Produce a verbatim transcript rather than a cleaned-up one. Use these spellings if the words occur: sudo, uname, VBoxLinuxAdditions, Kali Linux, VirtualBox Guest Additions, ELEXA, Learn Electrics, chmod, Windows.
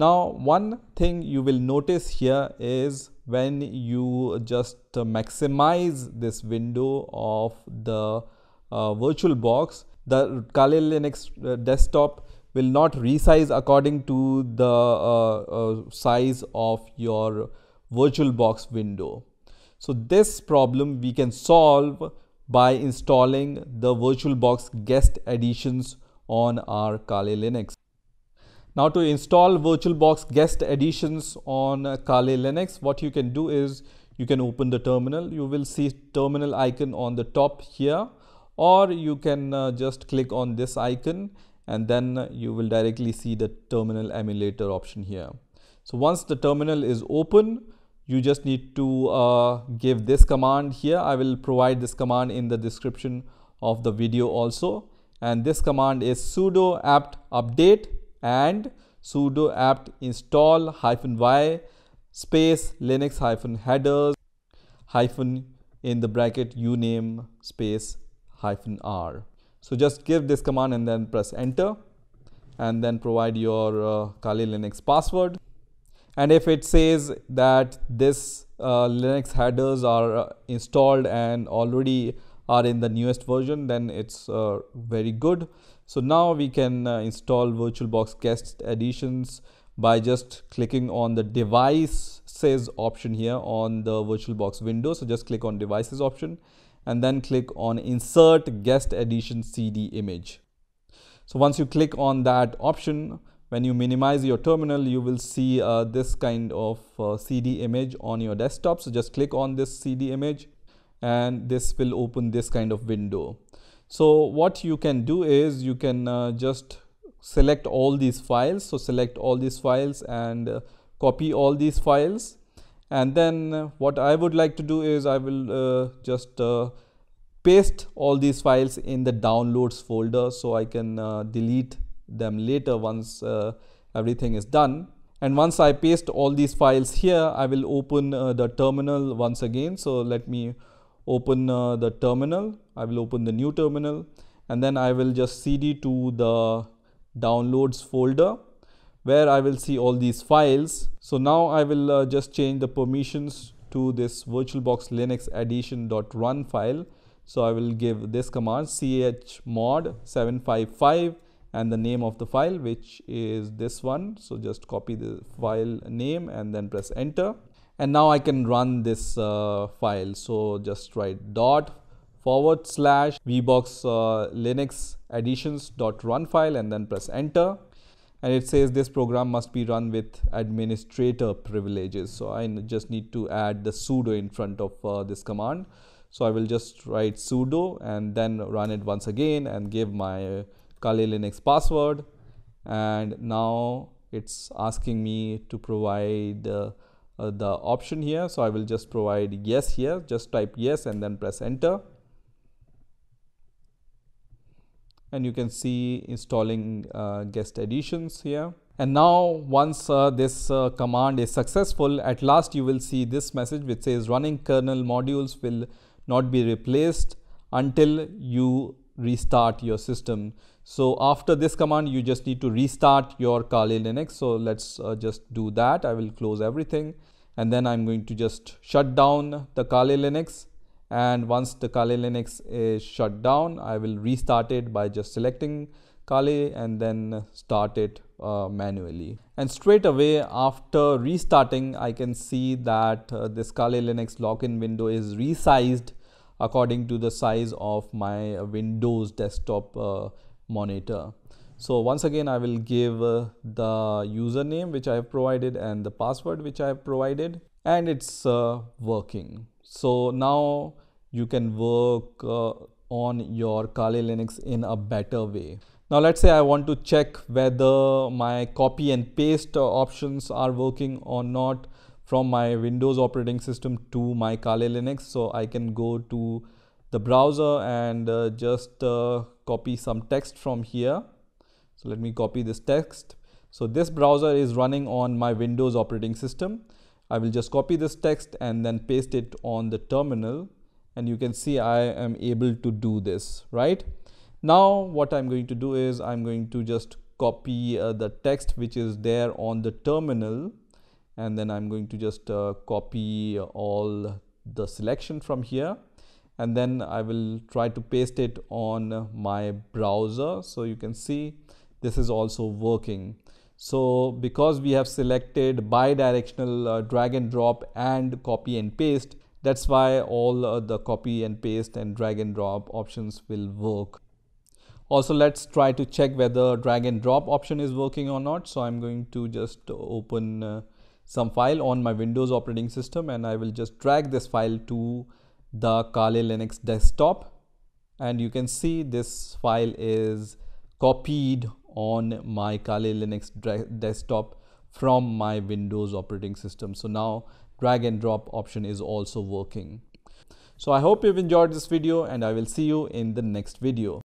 Now, one thing you will notice here is when you just maximize this window of the uh, VirtualBox, the Kali Linux desktop will not resize according to the uh, uh, size of your VirtualBox window. So this problem we can solve by installing the VirtualBox Guest Additions on our Kali Linux. Now, to install VirtualBox Guest Additions on Kali Linux, what you can do is you can open the terminal. You will see terminal icon on the top here, or you can uh, just click on this icon and then you will directly see the terminal emulator option here. So once the terminal is open, you just need to uh, give this command here. I will provide this command in the description of the video also. And this command is sudo apt update and sudo apt install hyphen y space linux hyphen headers hyphen in the bracket uname space hyphen r. So just give this command and then press enter and then provide your uh, Kali Linux password. And if it says that this uh, Linux headers are installed and already are in the newest version, then it's uh, very good. So now we can uh, install VirtualBox Guest Additions by just clicking on the devices option here on the VirtualBox window. So just click on devices option and then click on insert guest addition C D image. So once you click on that option, when you minimize your terminal, you will see uh, this kind of uh, C D image on your desktop. So just click on this C D image and this will open this kind of window. So what you can do is you can uh, just select all these files. So select all these files and uh, copy all these files. And then what I would like to do is I will uh, just uh, paste all these files in the downloads folder so I can uh, delete them later once uh, everything is done. And once I paste all these files here, I will open uh, the terminal once again. So let me open uh, the terminal. I will open the new terminal and then I will just cd to the downloads folder where I will see all these files. So now I will uh, just change the permissions to this VirtualBox Linux addition.run file. So I will give this command chmod seven five five and the name of the file, which is this one. So just copy the file name and then press enter. And now I can run this uh, file. So just write dot forward slash VBox uh, Linux additions dot run file and then press enter. And it says this program must be run with administrator privileges. So I just need to add the sudo in front of uh, this command. So I will just write sudo and then run it once again and give my Kali Linux password, and now it's asking me to provide uh, uh, the option here. So I will just provide yes here, just type yes and then press enter. And you can see installing uh, guest additions here. And now once uh, this uh, command is successful, at last you will see this message which says running kernel modules will not be replaced until you restart your system. So after this command, you just need to restart your Kali Linux. So let's uh, just do that. I will close everything and then I'm going to just shut down the Kali Linux. And once the Kali Linux is shut down, I will restart it by just selecting Kali and then start it uh, manually. And straight away after restarting, I can see that uh, this Kali Linux login window is resized according to the size of my Windows desktop uh, monitor. So once again, I will give uh, the username which I have provided and the password which I have provided, and it's uh, working. So now you can work uh, on your Kali Linux in a better way. Now let's say I want to check whether my copy and paste options are working or not from my Windows operating system to my Kali Linux. So I can go to the browser and uh, just uh, copy some text from here. So let me copy this text. So this browser is running on my Windows operating system. I will just copy this text and then paste it on the terminal. And you can see I am able to do this, right? Now what I'm going to do is I'm going to just copy uh, the text which is there on the terminal, and then I'm going to just uh, copy all the selection from here, and then I will try to paste it on my browser. So you can see this is also working. So because we have selected bi-directional uh, drag and drop and copy and paste, that's why all uh, the copy and paste and drag and drop options will work. Also, let's try to check whether drag and drop option is working or not. So I'm going to just open uh, some file on my Windows operating system, and I will just drag this file to the Kali Linux desktop, and you can see this file is copied on my Kali Linux desktop from my Windows operating system. So now drag and drop option is also working. So I hope you've enjoyed this video, and I will see you in the next video.